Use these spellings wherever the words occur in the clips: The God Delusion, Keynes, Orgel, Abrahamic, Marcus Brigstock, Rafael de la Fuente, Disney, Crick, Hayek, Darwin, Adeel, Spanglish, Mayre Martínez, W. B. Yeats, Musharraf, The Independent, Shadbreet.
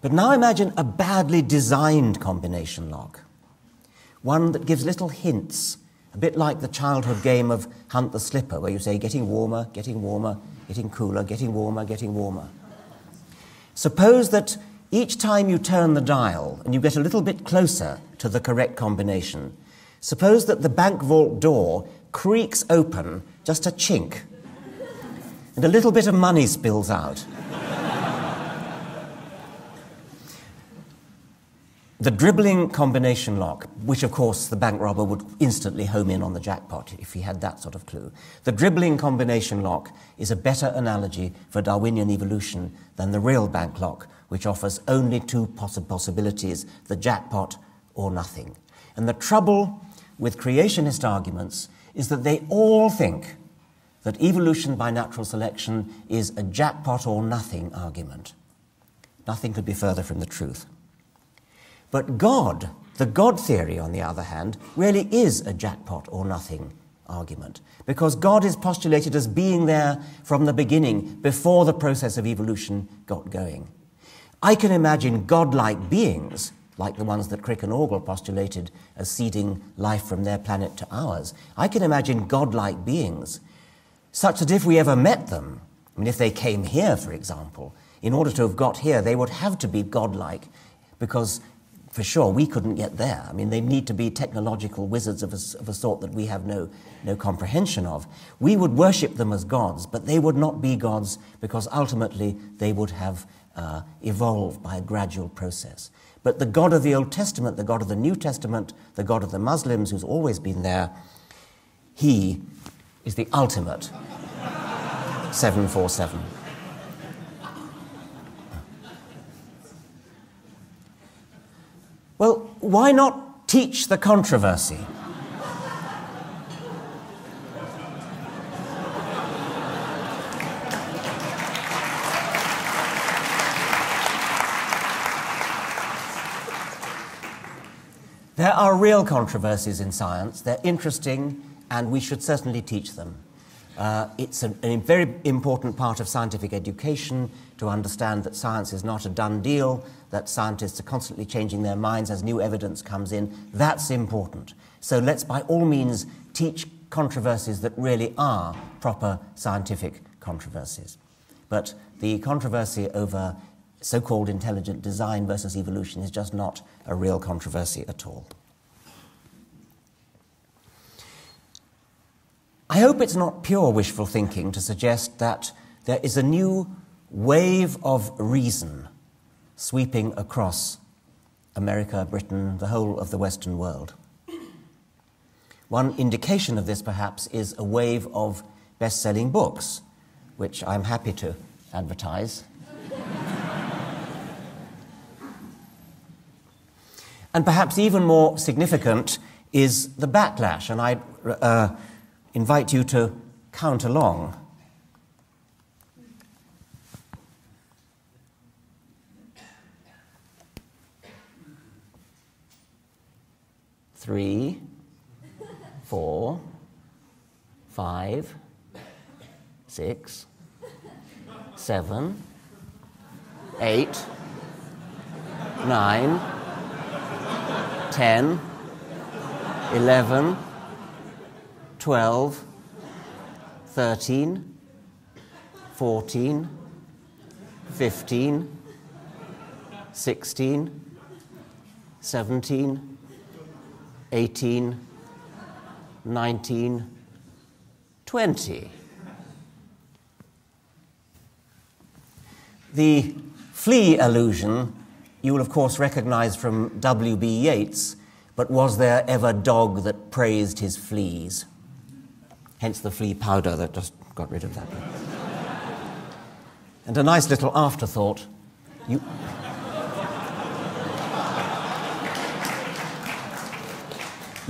But now imagine a badly designed combination lock, one that gives little hints, a bit like the childhood game of Hunt the Slipper, where you say, getting warmer, getting warmer, getting cooler, getting warmer, getting warmer. Suppose that each time you turn the dial and you get a little bit closer to the correct combination, suppose that the bank vault door creaks open just a chink and a little bit of money spills out. The dribbling combination lock, which of course the bank robber would instantly home in on the jackpot if he had that sort of clue. The dribbling combination lock is a better analogy for Darwinian evolution than the real bank lock, which offers only two possibilities, the jackpot or nothing. And the trouble with creationist arguments is that they all think that evolution by natural selection is a jackpot or nothing argument. Nothing could be further from the truth. But God, the God theory, on the other hand, really is a jackpot or nothing argument, because God is postulated as being there from the beginning, before the process of evolution got going. I can imagine God-like beings, like the ones that Crick and Orgel postulated as seeding life from their planet to ours. I can imagine God-like beings such that if we ever met them, I mean, if they came here, for example, in order to have got here, they would have to be God-like, because for sure, we couldn't get there. I mean, they need to be technological wizards of a sort that we have no comprehension of. We would worship them as gods, but they would not be gods because ultimately they would have evolved by a gradual process. But the God of the Old Testament, the God of the New Testament, the God of the Muslims, who's always been there, he is the ultimate 747. Well, why not teach the controversy? There are real controversies in science. They're interesting, and we should certainly teach them. It's a very important part of scientific education to understand that science is not a done deal, that scientists are constantly changing their minds as new evidence comes in. That's important. So let's by all means teach controversies that really are proper scientific controversies. But the controversy over so-called intelligent design versus evolution is just not a real controversy at all. I hope it's not pure wishful thinking to suggest that there is a new wave of reason sweeping across America, Britain, the whole of the Western world. One indication of this, perhaps, is a wave of best-selling books, which I'm happy to advertise. And perhaps even more significant is the backlash, and I invite you to count along. Three, four, five, six, seven, eight, 9, 10, 11, 12, 13, 14, 15, 16, 17, 18, 19, 20. The flea allusion you will of course recognize from W. B. Yeats, but was there ever dog that praised his fleas? Hence the flea powder that just got rid of that. And a nice little afterthought. You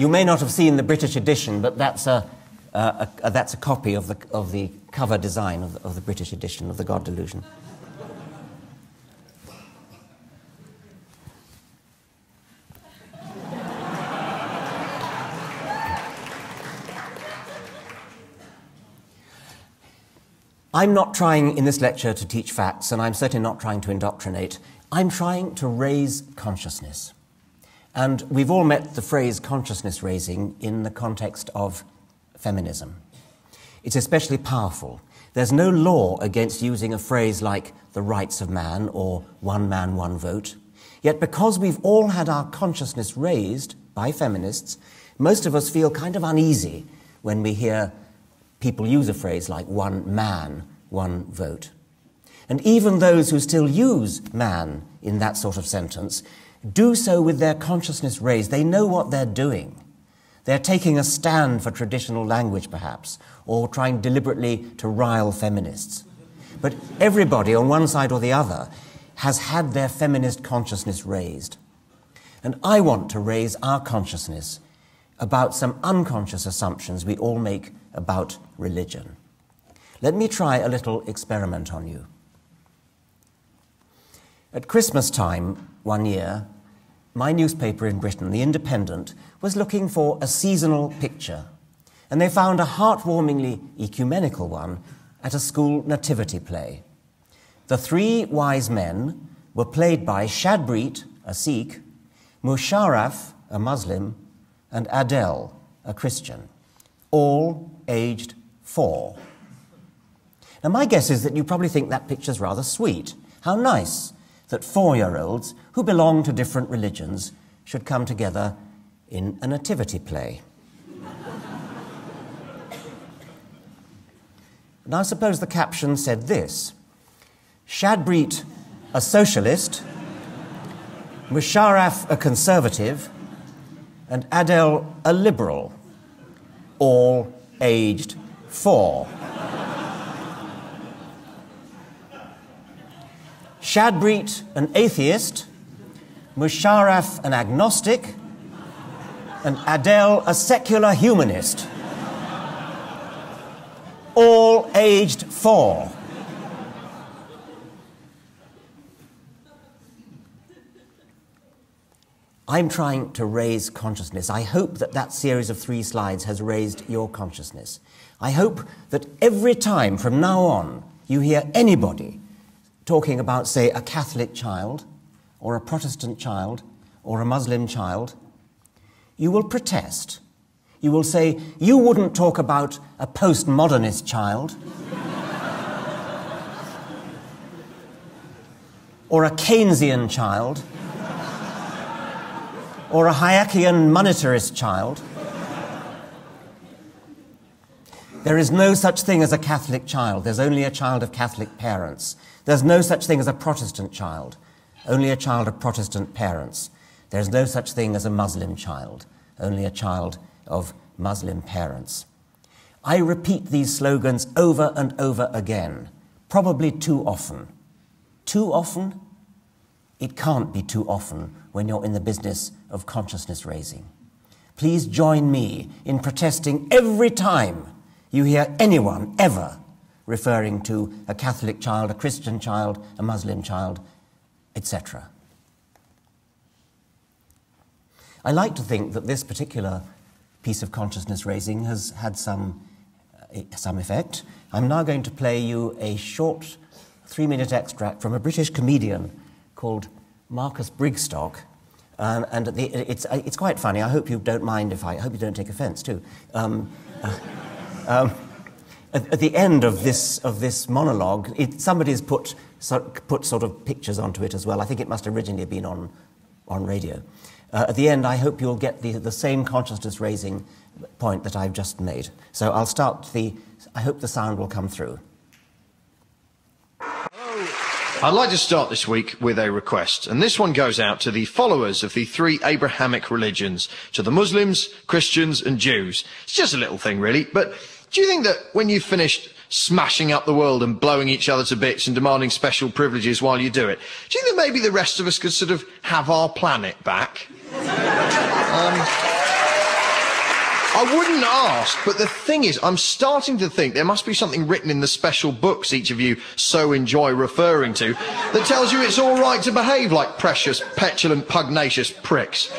may not have seen the British edition, but that's a copy of the cover design of the British edition of The God Delusion. I'm not trying in this lecture to teach facts, and I'm certainly not trying to indoctrinate. I'm trying to raise consciousness. And we've all met the phrase consciousness raising in the context of feminism. It's especially powerful. There's no law against using a phrase like the rights of man or one man, one vote. Yet because we've all had our consciousness raised by feminists, most of us feel kind of uneasy when we hear people use a phrase like one man, one vote. And even those who still use man in that sort of sentence do so with their consciousness raised. They know what they're doing. They're taking a stand for traditional language, perhaps, or trying deliberately to rile feminists. But everybody on one side or the other has had their feminist consciousness raised. And I want to raise our consciousness about some unconscious assumptions we all make about religion. Let me try a little experiment on you. At Christmas time one year, my newspaper in Britain, The Independent, was looking for a seasonal picture, and they found a heartwarmingly ecumenical one at a school nativity play. The three wise men were played by Shadbreet, a Sikh, Musharraf, a Muslim, and Adeel, a Christian, all aged 4. Now, my guess is that you probably think that picture's rather sweet. How nice that 4-year-olds who belong to different religions should come together in a nativity play. Now, suppose the caption said this: Shadbreet, a socialist, Musharraf, a conservative, and Adeel, a liberal, all aged 4. Shadbreet, an atheist, Musharraf, an agnostic, and Adeel, a secular humanist, all aged 4. I'm trying to raise consciousness. I hope that that series of 3 slides has raised your consciousness. I hope that every time from now on you hear anybody talking about, say, a Catholic child, or a Protestant child, or a Muslim child, you will protest. You will say, you wouldn't talk about a postmodernist child, or a Keynesian child, or a Hayekian monetarist child. There is no such thing as a Catholic child. There's only a child of Catholic parents. There's no such thing as a Protestant child. Only a child of Protestant parents. There's no such thing as a Muslim child. Only a child of Muslim parents. I repeat these slogans over and over again, probably too often. Too often? It can't be too often when you're in the business of consciousness raising. Please join me in protesting every time you hear anyone ever referring to a Catholic child, a Christian child, a Muslim child, etc. I like to think that this particular piece of consciousness raising has had some effect. I'm now going to play you a short 3-minute extract from a British comedian called Marcus Brigstock, and it's quite funny. I hope you don't mind if I hope you don't take offence too. At the end of this monologue, somebody's put sort of pictures onto it as well. I think it must have originally been on radio. At the end, I hope you'll get the same consciousness-raising point that I've just made. So I'll start I hope the sound will come through. I'd like to start this week with a request, and this one goes out to the followers of the 3 Abrahamic religions, to the Muslims, Christians and Jews. It's just a little thing really, but do you think that when you've finished smashing up the world and blowing each other to bits and demanding special privileges while you do it, do you think that maybe the rest of us could sort of have our planet back? I wouldn't ask, but the thing is, I'm starting to think there must be something written in the special books each of you so enjoy referring to that tells you it's all right to behave like precious, petulant, pugnacious pricks.